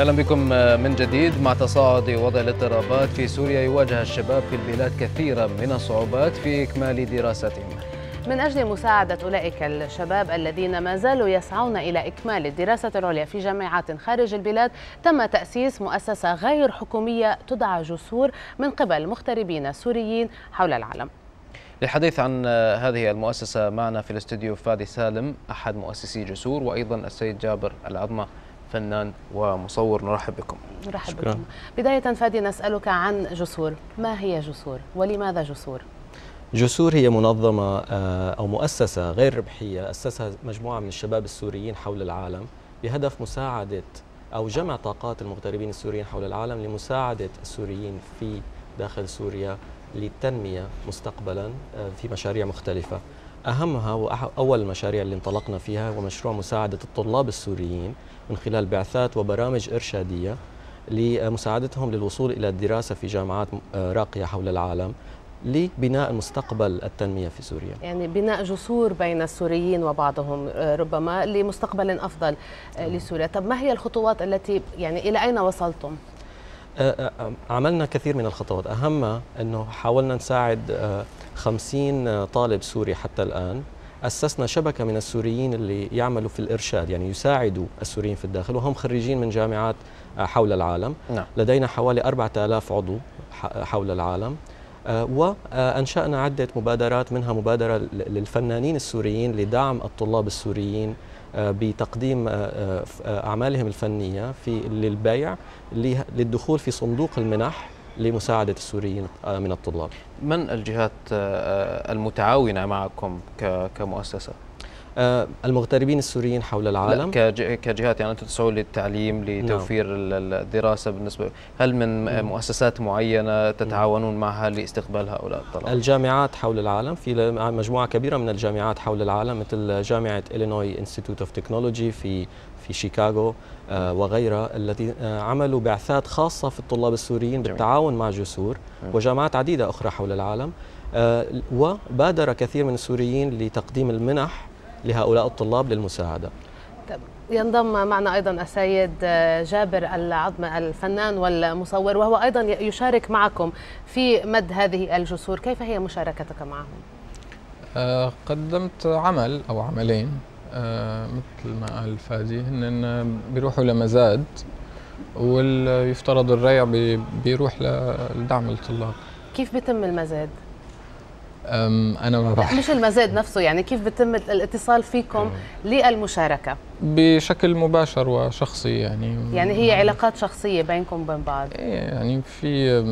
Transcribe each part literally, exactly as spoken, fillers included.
اهلا بكم من جديد. مع تصاعد وضع الاضطرابات في سوريا يواجه الشباب في البلاد كثيرا من الصعوبات في إكمال دراستهم. من أجل مساعدة أولئك الشباب الذين ما زالوا يسعون إلى إكمال الدراسة العليا في جامعات خارج البلاد، تم تأسيس مؤسسة غير حكومية تدعى جسور من قبل مغتربين سوريين حول العالم. للحديث عن هذه المؤسسة معنا في الاستوديو فادي سالم أحد مؤسسي جسور، وأيضا السيد جابر العظمة فنان ومصور. نرحب بكم. نرحب شكرا. بكم. بداية فادي، نسألك عن جسور. ما هي جسور ولماذا جسور؟ جسور هي منظمة أو مؤسسة غير ربحية أسسها مجموعة من الشباب السوريين حول العالم بهدف مساعدة أو جمع طاقات المغتربين السوريين حول العالم لمساعدة السوريين في داخل سوريا للتنمية مستقبلا في مشاريع مختلفة. أهمها وأول المشاريع اللي انطلقنا فيها هو مشروع مساعدة الطلاب السوريين من خلال بعثات وبرامج إرشادية لمساعدتهم للوصول إلى الدراسة في جامعات راقية حول العالم لبناء مستقبل التنمية في سوريا. يعني بناء جسور بين السوريين وبعضهم ربما لمستقبل أفضل لسوريا. طب ما هي الخطوات التي يعني إلى أين وصلتم؟ عملنا كثير من الخطوات، أهمها أنه حاولنا نساعد خمسين طالب سوري حتى الآن. أسسنا شبكة من السوريين اللي يعملوا في الإرشاد، يعني يساعدوا السوريين في الداخل وهم خريجين من جامعات حول العالم. نعم. لدينا حوالي أربعة آلاف عضو حول العالم، وأنشأنا عدة مبادرات، منها مبادرة للفنانين السوريين لدعم الطلاب السوريين بتقديم أعمالهم الفنية في للبيع للدخول في صندوق المنح لمساعدة السوريين من الطلاب. من الجهات المتعاونة معكم كمؤسسة؟ المغتربين السوريين حول العالم كجهات، يعني أنتم تسعون للتعليم لتوفير نعم. الدراسة بالنسبة، هل من مؤسسات معينة تتعاونون معها لاستقبال هؤلاء الطلاب؟ الجامعات حول العالم، في مجموعة كبيرة من الجامعات حول العالم مثل جامعة إلينوي انستيتيوت اوف تكنولوجي في في شيكاغو وغيرها، التي عملوا بعثات خاصة في الطلاب السوريين بالتعاون مع جسور وجامعات عديدة أخرى حول العالم، وبادر كثير من السوريين لتقديم المنح لهؤلاء الطلاب للمساعدة. ينضم معنا أيضا السيد جابر العظمة الفنان والمصور، وهو أيضا يشارك معكم في مد هذه الجسور. كيف هي مشاركتك معهم؟ قدمت عمل أو عملين مثل ما قال فادي، هن بيروحوا لمزاد ويفترض الريع بيروح لدعم الطلاب. كيف بيتم المزاد؟ أنا ما بعرف. مش المزاد نفسه، يعني كيف بتم الاتصال فيكم للمشاركة؟ بشكل مباشر وشخصي، يعني يعني هي علاقات شخصية بينكم وبين بعض. يعني في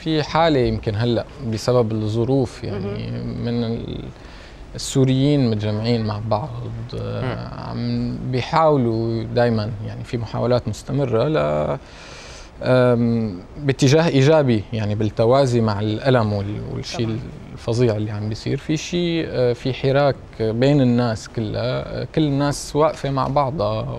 في حالة يمكن هلا بسبب الظروف يعني من السوريين متجمعين مع بعض، عم بيحاولوا دائما، يعني في محاولات مستمرة ل باتجاه ايجابي، يعني بالتوازي مع الالم والشيء الفظيع اللي عم بيصير، في شيء في حراك بين الناس كلها، كل الناس واقفه مع بعضها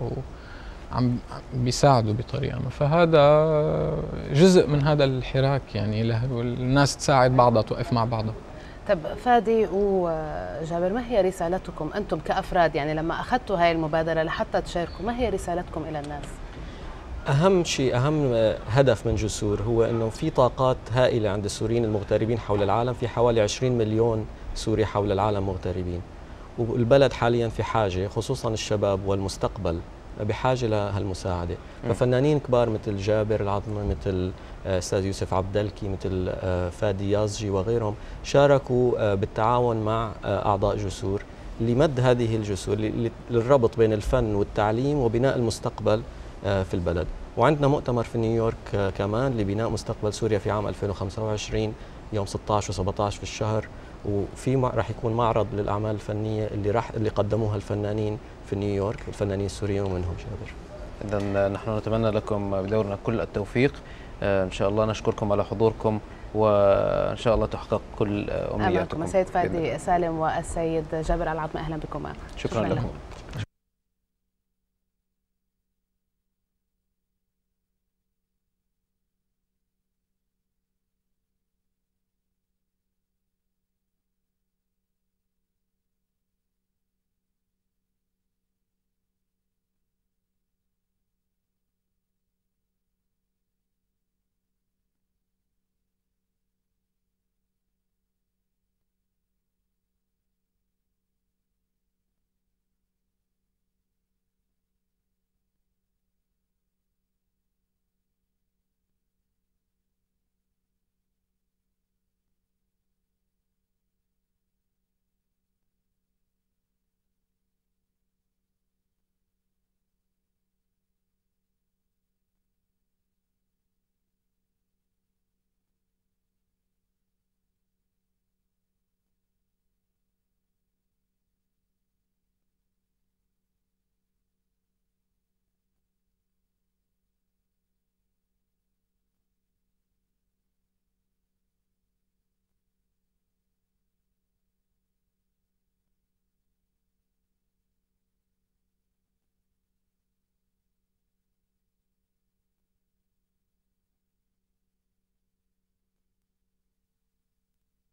وعم بيساعدوا بطريقه ما، فهذا جزء من هذا الحراك، يعني الناس تساعد بعضها توقف مع بعضها. طب فادي وجابر، ما هي رسالتكم انتم كافراد، يعني لما اخذتوا هاي المبادره لحتى تشاركوا، ما هي رسالتكم الى الناس؟ أهم شيء، أهم هدف من جسور هو أنه في طاقات هائلة عند السوريين المغتربين حول العالم، في حوالي عشرين مليون سوري حول العالم مغتربين، والبلد حاليا في حاجة، خصوصا الشباب والمستقبل بحاجة لهالمساعدة. ففنانين كبار مثل جابر العظمة، مثل أستاذ يوسف عبدالكي، مثل فادي يازجي وغيرهم، شاركوا بالتعاون مع أعضاء جسور لمد هذه الجسور للربط بين الفن والتعليم وبناء المستقبل في البلد. وعندنا مؤتمر في نيويورك كمان لبناء مستقبل سوريا في عام ألفين وخمسة وعشرين يوم ستة عشر وسبعة عشر في الشهر، وفي راح يكون معرض للأعمال الفنية اللي راح اللي قدموها الفنانين في نيويورك، الفنانين السوريين ومنهم جابر. إذا نحن نتمنى لكم بدورنا كل التوفيق إن شاء الله. نشكركم على حضوركم وإن شاء الله تحقق كل أمنياتكم. السيد فادي سالم والسيد جابر العظمة، أهلا بكم. شكرا, شكرا لكم.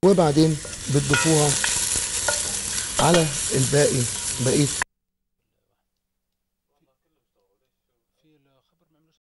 وبعدين بتضيفوها على الباقي بقيه